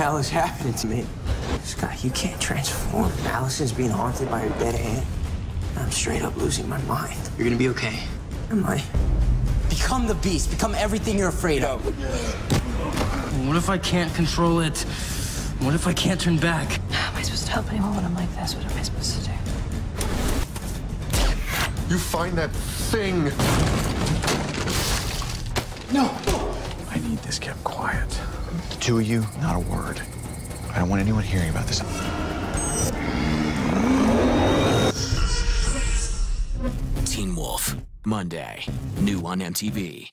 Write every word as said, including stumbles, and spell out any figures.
hell is happening to me? Scott, you can't transform. Allison's being haunted by her dead aunt. I'm straight up losing my mind. You're gonna be okay. Am I? Become the beast. Become everything you're afraid of. What if I can't control it? What if I can't turn back? How am I supposed to help anyone when I'm like this? What am I supposed to do? You find that thing. No. I need this kept quiet. The two of you, not a word. I don't want anyone hearing about this. Teen Wolf, Monday, new on M T V.